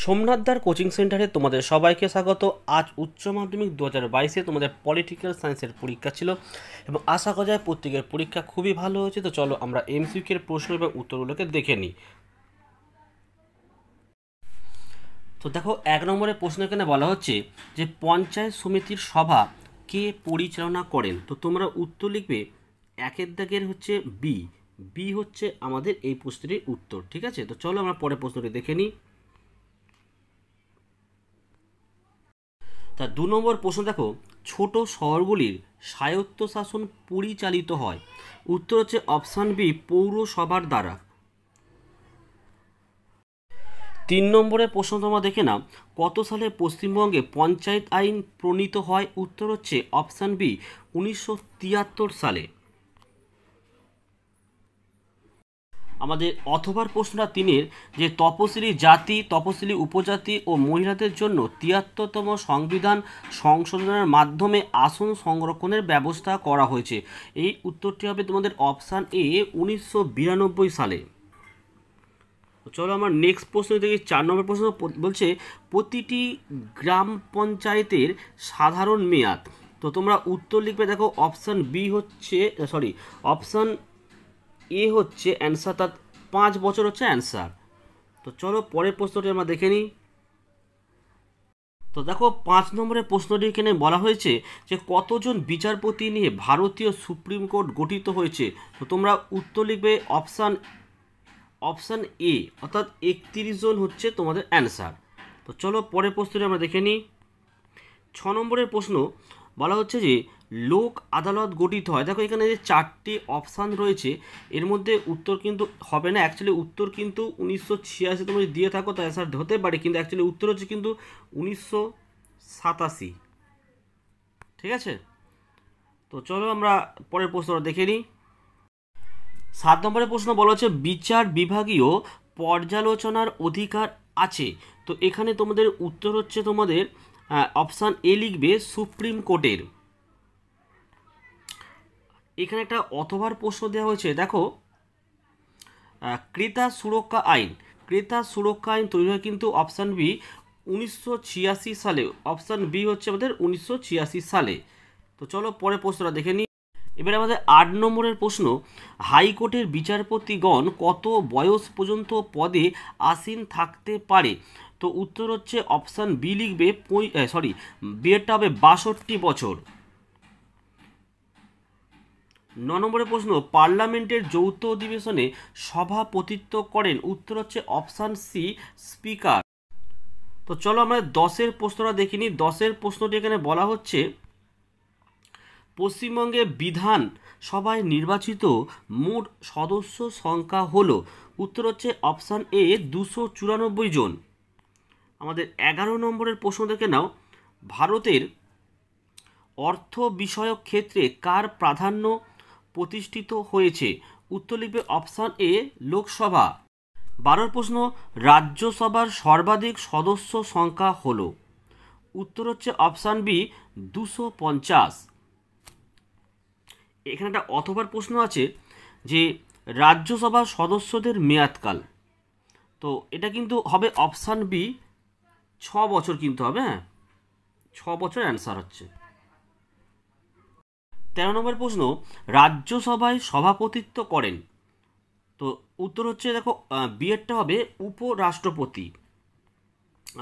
सोमनाथदार coaching सेंटारे तुम्हारे सबाइके स्वागत। आज उच्च माध्यमिक 2022 तुम्हारे पलिटिकल सायन्सर परीक्षा छिलो एबं आशा करा जाय प्रत्येकेर परीक्षा खूबी भालो होयेछे। तो चलो आमरा एमसीकिউ प्रश्न एबं उत्तरगुलोके देखे निই। तो देखो एक नम्बरे प्रश्न एखाने बला होच्छे जे पंचायत समितिर सभा के परिचालना करें। तो तुम्हारा उत्तर लिखबे एकेर दागेर होच्छे बी। बी होच्छे आमादेर एई प्रश्नेर उत्तर, ठीक आछे। तो चलो आमरा परेर प्रश्नटी देखे निই। ता दो नम्बर प्रश्न देखो छोटो शहरगुलिर स्वायत्तशासन परिचालित हय। उत्तर होच्छे अपशन बी पौरसभार द्वारा। तीन नम्बर प्रश्न तोमरा देखे ना कत साले पश्चिमबंगे पंचायत आईन प्रणीत हय। उत्तर होच्छे अपशन बी 1973 साले। आमादेर अथबार प्रश्न तीनेर जे तपसिली जाति तपसिली उपजाति और महिलादेर जन्य 73तम संविधान संशोधनेर माध्यमे आसन संरक्षणेर व्यवस्था करा हयेछे। एई उत्तरटी हबे तोमादेर अपशन ए 1992 साले। चलो आमार नेक्स्ट प्रश्न देखि। चार नम्बर प्रश्न बोलछे प्रतिटी ग्राम पंचायतेर साधारण मेयाद। तो तोमरा उत्तर लिखबे देखो अपशन बी होच्छे सरि अपशन ए होच्छे आंसर तात 5 बचर होच्छे आंसर। तो चलो परेर प्रश्नटी आमरा देखे निই। तो देखो पाँच नम्बर प्रश्नटी एखाने बला हयेछे जे कतजन विचारपति निये भारतीय सुप्रीम कोर्ट गठित हयेछे। तो तोमरा उत्तर लिखबे अपशन अपशन ए अर्थात 31 जन होच्छे तोमादेर आंसर। तो चलो परेर प्रश्नटी आमरा देखे निই। 6 नम्बर प्रश्न बला हच्छे जे लोक आदालत गठित है। देखो ये चारटी अपशन रही है एर मध्य उत्तर क्योंकि है ना एक्चुअली उत्तर क्योंकि 1986 तुम्हें दिए थको तो आंसर होते क्योंकि एक्चुअली उत्तर हो क्योंकि 1987, ठीक है। तो चलो हमारा पर प्रश्न देखे नहीं। 7 नम्बर प्रश्न बला है विचार विभागीय पर्यालोचनार अधिकार आछे। तो एखाने तुम्हारे उत्तर हे तुम्हारे अपशन ए लिखबे सुप्रीम कोर्टर। एखाने एक अथबार प्रश्न देवा होयेछे देखो क्रेता सुरक्षा आईन तैरि हय किन्तु अपशन बी 1986 साले। अपशन बी होच्छे आमादेर 1986 साले। तो चलो परेर प्रश्नटा देखे निই। एबारे आमादेर 8 नम्बरेर प्रश्न हाईकोर्टेर विचारपतिगण कत बयस पर्यन्त पदे आसीन थाकते पारे। तो उत्तर होच्छे अपशन बी लिखबे सरि बिटा हबे 62 बछर। 9 नम्बर प्रश्न पार्लामेंटेर यौथ अधिवेशने सभापतित्व करें। उत्तर होच्छे अपशन सी स्पिकार। तो चलो आमरा 10 प्रश्नटा देखि निই। 10 प्रश्नटी एखाने बला होच्छे पश्चिमबंगे विधान सभाय निर्वाचित मोट सदस्य संख्या हलो। उत्तर होच्छे अपशन ए 294 जन। आमादेर 11 नम्बरेर प्रश्न देखे नाओ भारतेर अर्थ विषयक क्षेत्रे कार प्राधान्य प्रतिष्ठित হয়েছে। उत्तर लिखबे अपशन ए लोकसभा। 12 प्रश्न राज्यसभार सर्वाधिक सदस्य संख्या हलो। उत्तर होच्छे अपशन बी 250। एखाने एकटा अथबार प्रश्न आछे जे राज्यसभार सदस्यदेर मेयादकाल। तो एटा किन्तु हबे अपशन बी 6 बछर किन्तु हबे, हाँ 6 बछर आंसर होच्छे। 13 नम्बर प्रश्न राज्यसभाय सभापतित्व करें। तो उत्तर होच्छे देखो बिएरटा हबे उपराष्ट्रपति।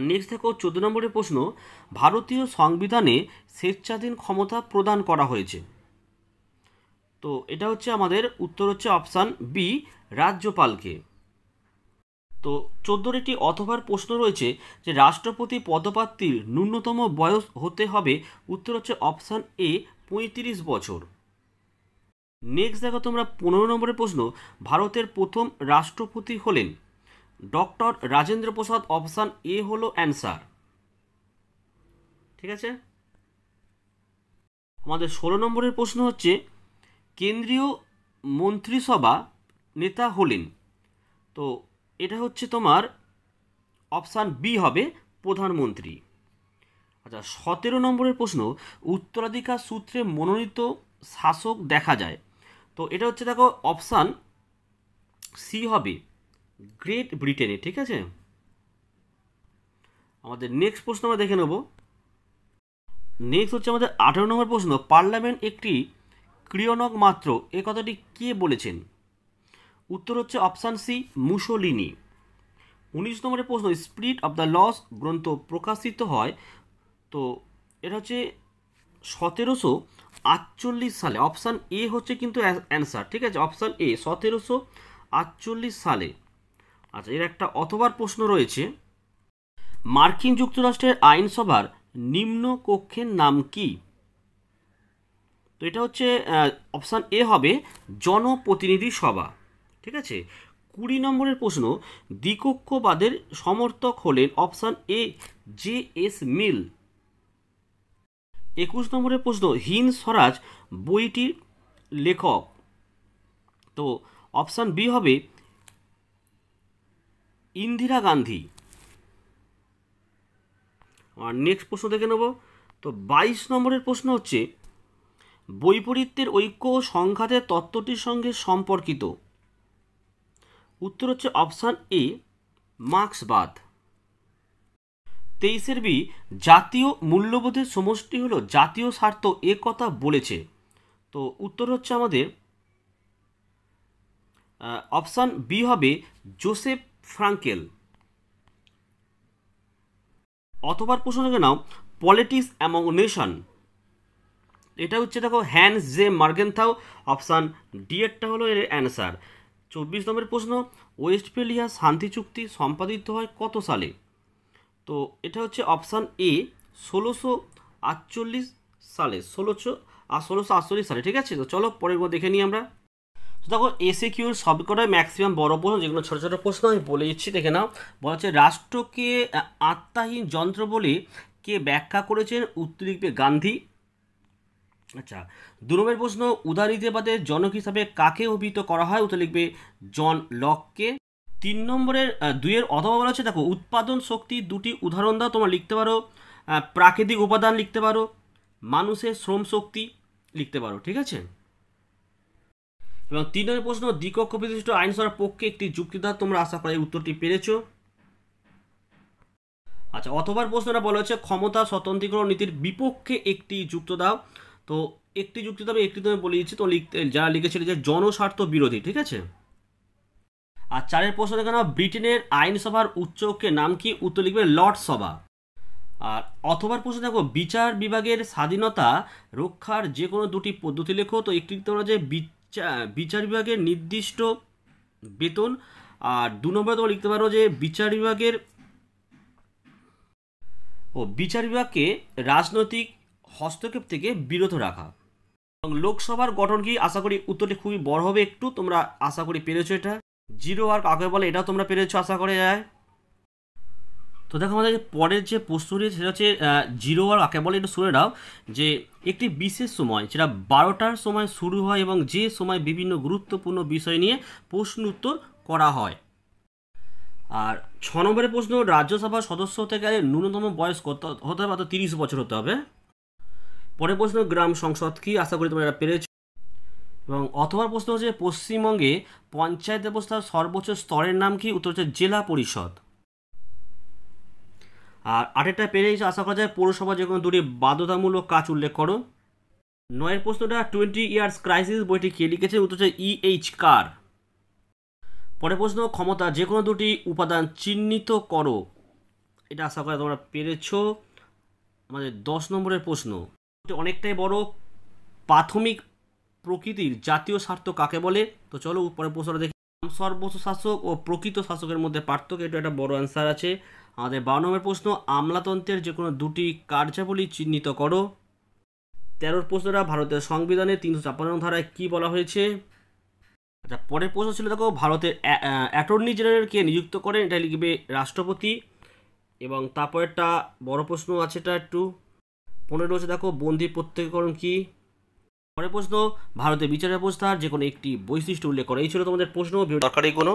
नेक्स्ट देखो 14 नम्बर प्रश्न भारतीय संविधाने स्वेच्छाधीन क्षमता प्रदान करा हयेछे। तो एटा होच्छे आमादेर उत्तर होच्छे अपशन बी राज्यपाल के। तो 14 टी अथबार प्रश्न रही है राष्ट्रपति पदप्रार्थीर न्यूनतम बयस होते हबे। उत्तर होच्छे अपशन ए 35 बचर। नेक्स्ट देखो तुम्हारा 15 नम्बर प्रश्न भारतेर प्रथम राष्ट्रपति हलेन doctor Rajendra Prasad. Option A हलो आंसर, ठीक है। हमारे 16 नम्बर प्रश्न होच्छे केंद्रीय मंत्रिसभा नेता हलेन। तो एटा होच्छे तुम्हार अपशन बी हबे प्रधानमंत्री। अच्छा 17 नम्बर प्रश्न उत्तराधिकार सूत्रे मनोनीत शासक देखा जाए। तो ये हे देखो अपशन सी है ग्रेट ब्रिटेन, ठीक है। नेक्स्ट प्रश्न आमरा देखे नेब। नेक्स्ट होच्छे आमादेर 18 नम्बर प्रश्न, पार्लामेंट एकटी क्रियोनक मात्र, ए कथाटी के बोलेछेन? उत्तर होच्छे अपशन सी मुसोलिनी। 19 नम्बर प्रश्न, स्पिरिट अफ द लॉस ग्रंथ प्रकाशित है तो एटा होच्छे 1748 साले। अपशन ए होच्छे किन्तु आंसर, ठीक है, अपशन ए 1748 साले। अच्छा, एर एक अथवार प्रश्न रयेछे, मार्किन युक्तराष्ट्रेर आईनसभार निम्न कक्षेर नाम कि? तो एटा होच्छे अपशन ए हबे जनप्रतिनिधि सभा, ठीक है। 20 नम्बर प्रश्न, द्विकक्षवादेर समर्थक हलेन? Option A J S Mill. 21 number प्रश्न, हिंद स्वराज बोईटीर लेखक? तो अपशन बी हबे इंदिरा गांधी। और नेक्स्ट प्रश्न देखे नेब। तो 22 नम्बर प्रश्न होच्छे, वैपरीत्यের ঐক্য ও সংঘাতের তত্ত্বটির সঙ্গে সম্পর্কিত? उत्तर होच्छे अपशन ए मार्क्सवाद। 23 बी, जातीय मूल्यबोधेर समष्टि हलो जातीय स्वार्थ, ए कथा बोलेछे? तो उत्तर होच्छे आमादेर अपशन बी हबे जोसेफ फ्रांकेल। अथवा प्रश्न नाम, पलिटिक्स अमंग नेशन, एटा होच्छे देखो Hans J Morgenthau. Option D एरटा हलो एर आंसर। 24 नम्बर प्रश्न, वेस्टफेलिया शांति चुक्ति सम्पादित है कत साले? तो एटा होच्छे अपशन ए 1648 साले, 1648 साले, ठीक है। तो चलो परेर को देखे नहीं आमरा। तो देखो एसएक्यू सबकटा मैक्सिमाम बड़ो प्रश्न, जेगुलो छोटो छोटो प्रश्न आमि बोले दिচ্ছি, देखे नाओ। बोला हচ্ছে রাষ্ট্রকে আত্মাহীন যন্ত্র বলে কে ব্যাখ্যা করেছেন? উত্তর লিখবে গান্ধী। আচ্ছা, ২ নম্বর প্রশ্ন, উদারনীতিবাদের জনক হিসেবে কাকে অভিহিত করা হয়? উত্তর লিখবে জন লককে। ৩ নম্বরের ২ এর অথবা বলা হচ্ছে, দেখো উৎপাদন শক্তি দুটি উদাহরণ দাও। তোমরা লিখতে পারো প্রাকৃতিক উপাদান, লিখতে পারো মানুষের শ্রম শক্তি, লিখতে পারো, ঠিক আছে। এবং ৩ নম্বর প্রশ্ন, দ্বিকক্ষ বিশিষ্ট আইনসভার পক্ষে একটি যুক্তি দাও। তোমরা আশা করি উত্তরটি পেরেছো। আচ্ছা, অথবা প্রশ্নটা বলা হচ্ছে, ক্ষমতা স্বতন্ত্রীকরণ নীতির বিপক্ষে একটি যুক্তি দাও। তো একটি যুক্তি দাও, একটি তুমি বলে দিচ্ছি, তো লিখতে যারা লিখেছিল যে জনস্বার্থ বিরোধী, ঠিক আছে। আর ৪ এর প্রশ্ন দেখো, ব্রিটেনের আইনসভার উচ্চকক্ষের নাম কি? উত্তর লিখবে লর্ড সভা। আর অথবা প্রশ্ন দেখো, বিচার বিভাগের স্বাধীনতা রক্ষার যে কোনো দুটি পদ্ধতি লেখো। তো একটি তোমরা যে বিচার বিভাগের নির্দিষ্ট বেতন, আর ২ নম্বরে তোমরা লিখতে পারো যে বিচার বিভাগকে রাজনৈতিক হস্তক্ষেপ থেকে বিরত রাখা। এবং লোকসভার গঠন কি? আশা করি উত্তরটি খুবই বড় হবে একটু, তোমরা আশা করি পেরেছো। এটা জিরো আর কাকে বলে, এটাও তোমরা পেরেছো আশা করে যায়। তো দেখো আমাদের পরের যে প্রশ্নটি সেটা হচ্ছে জিরো আর কাকে বলে। এটা শুনে নাও, যে একটি বিশেষ সময় যেটা 12টার সময় শুরু হয় এবং যে সময় বিভিন্ন গুরুত্বপূর্ণ বিষয় নিয়ে প্রশ্ন উত্তর করা হয়। আর ৬ নম্বরের প্রশ্ন, রাজ্যসভার সদস্য হতে গেলে ন্যূনতম বয়স কত হতে হবে? তো ৩০ বছর হতে হবে। পরের প্রশ্ন, গ্রাম সংসদ কি? আশা করি তোমরা এটা পেরেছো। এবং অথবা প্রশ্ন হচ্ছে, পশ্চিমবঙ্গে পঞ্চায়েত ব্যবস্থার সর্বোচ্চ স্তরের নাম কি? উত্তর হচ্ছে জেলা পরিষদ। আর 8টা পেরে আশা করা যায়। পৌরসভা যে কোনো দুটি বাধ্যতামূলক কাজ উল্লেখ করো। 9 এর প্রশ্নটা, 20 Years ক্রাইসিস বইটি কে লিখেছে? উত্তর হচ্ছে E.H. কার। পরের প্রশ্ন, ক্ষমতা যে কোনো দুটি উপাদান চিহ্নিত করো। এটা আশা করা তোমরা পেরেছো। আমাদের 10 নম্বরের প্রশ্ন, অনেকটাই বড়, প্রাথমিক প্রকৃতির জাতীয় স্বার্থ কাকে বলে? তো চলো পরের প্রশ্নটা দেখি। সর্বোচ্চ শাসক ও প্রকৃত শাসকের মধ্যে পার্থক্য, এটা একটা বড় অ্যান্সার আছে। আমাদের ১২ নম্বর প্রশ্ন, আমলাতন্ত্রের যে কোনো দুটি কার্যাবলী চিহ্নিত করো। ১৩ প্রশ্নটা, ভারতের সংবিধানে ৩৫৬ ধারায় কি বলা হয়েছে? আচ্ছা, পরের প্রশ্ন ছিল দেখো, ভারতের অ্যাটর্নি জেনারেলকে নিযুক্ত করেন? এটা লিখবে রাষ্ট্রপতি। এবং তারপরেরটা বড় প্রশ্ন আছে, এটা একটু ১৫ হচ্ছে দেখো, বন্দি প্রত্যক্ষকরণ কি? পরের প্রশ্ন, ভারতের বিচার ব্যবস্থার যে কোনো একটি বৈশিষ্ট্য উল্লেখ করো। এই ছিল তোমাদের প্রশ্ন, দরকারি কোনো।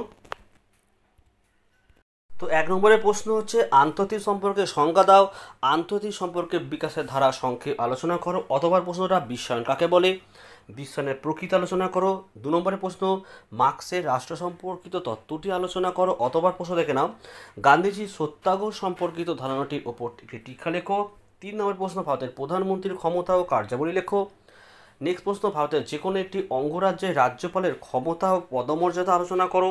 তো ১ নম্বরের প্রশ্ন হচ্ছে, আন্তর্জাতিক সম্পর্কে সংজ্ঞা দাও। আন্তর্জাতিক সম্পর্কে বিকাশের ধারা সংক্ষেপ আলোচনা করো। অথবা প্রশ্নটা বিশ্বায়ন কাকে বলে? 20 सने प्रकृति आलोचना करो। 2 নম্বরে প্রশ্ন মার্কসের রাষ্ট্র সম্পর্কিত তত্ত্বটি আলোচনা করো অথবা প্রশ্ন দেখে নাও গান্ধীজি সত্যাগ্রহ সম্পর্কিত ধারণাটির উপর একটি টিকা লেখো। 3 নম্বর প্রশ্ন ভারতের প্রধানমন্ত্রীর ক্ষমতা ও কার্যাবলী লেখো। নেক্সট প্রশ্ন ভারতের যে কোনো একটি অঙ্গরাজ্যের রাজ্যপালের ক্ষমতা ও পদমর্যাদা আলোচনা করো।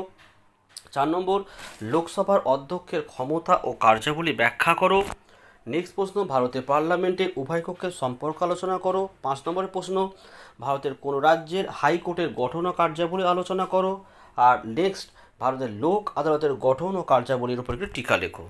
4 নম্বর লোকসভার অধ্যক্ষের ক্ষমতা ও কার্যাবলী ব্যাখ্যা করো। नेक्स्ट प्रश्न भारतीय पार्लामेंटे उभय कक्षर सम्पर्क आलोचना करो। 5 नम्बर प्रश्न भारतेर कोनो राज्येर हाईकोर्टेर गठन और कार्यावली आलोचना करो। और नेक्स्ट भारतेर लोक आदालतेर गठन और कार्यावलीर उपर टीका लेखो।